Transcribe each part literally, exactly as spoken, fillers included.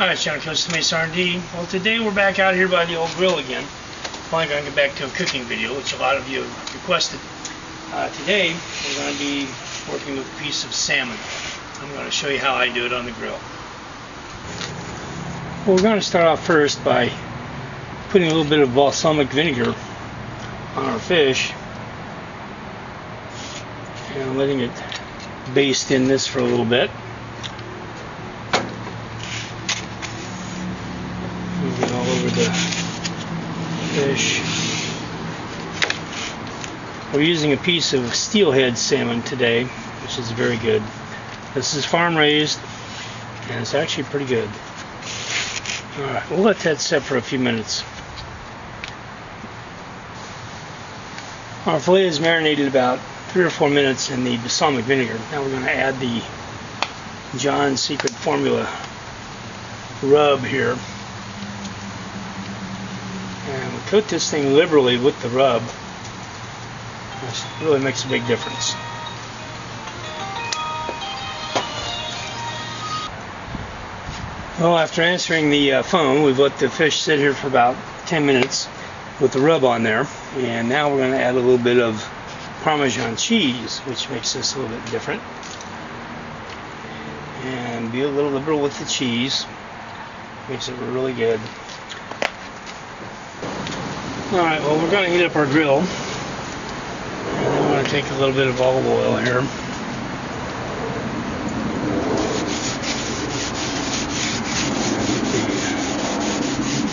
Hi, it's John R and D. Well, today we're back out here by the old grill again. Finally going to get back to a cooking video, which a lot of you have requested. Uh, today we're going to be working with a piece of salmon. I'm going to show you how I do it on the grill. Well, we're going to start off first by putting a little bit of balsamic vinegar on our fish and letting it baste in this for a little bit. All over the fish. We're using a piece of steel head salmon today, which is very good. This is farm raised and it's actually pretty good. Alright, we'll let that set for a few minutes. Our fillet is marinated about three or four minutes in the balsamic vinegar. Now we're going to add the John's Secret Formula rub here. And we coat this thing liberally with the rub. This really makes a big difference. Well, after answering the uh, phone, we've let the fish sit here for about ten minutes with the rub on there. And now we're going to add a little bit of parmesan cheese, which makes this a little bit different. And be a little liberal with the cheese. Makes it really good. Alright, well, we're going to heat up our grill, and then we're going to take a little bit of olive oil here.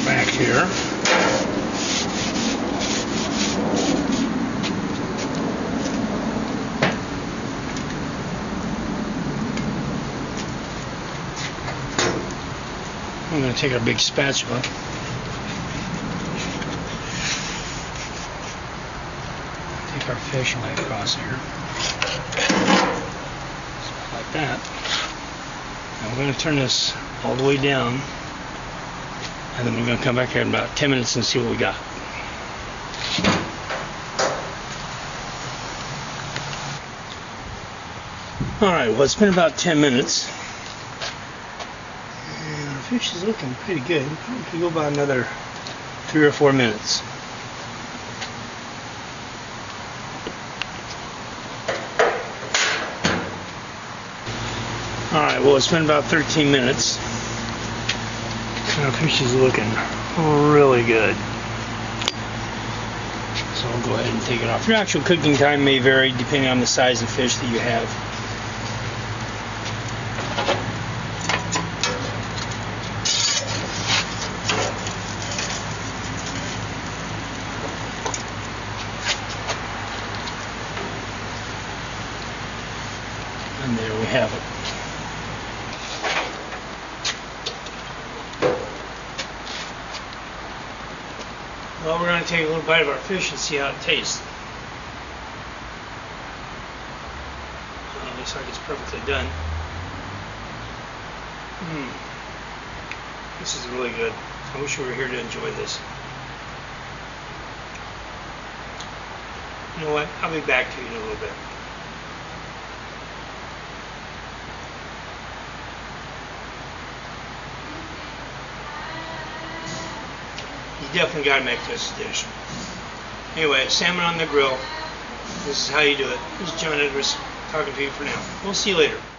Back here. I'm going to take our big spatula. Our fish lay across here, like that. Now we're going to turn this all the way down, and then we're going to come back here in about ten minutes and see what we got. Alright, well, it's been about ten minutes, and our fish is looking pretty good. We can go about another three or four minutes. Alright, well, it's been about thirteen minutes. Our fish is looking really good. So I'll go ahead and take it off. Your actual cooking time may vary depending on the size of fish that you have. And there we have it. Well, we're going to take a little bite of our fish and see how it tastes. Well, it looks like it's perfectly done. Mm. This is really good. I wish we were here to enjoy this. You know what? I'll be back to you in a little bit. You definitely got to make this dish. Anyway, salmon on the grill. This is how you do it. This is John Edwards talking to you for now. We'll see you later.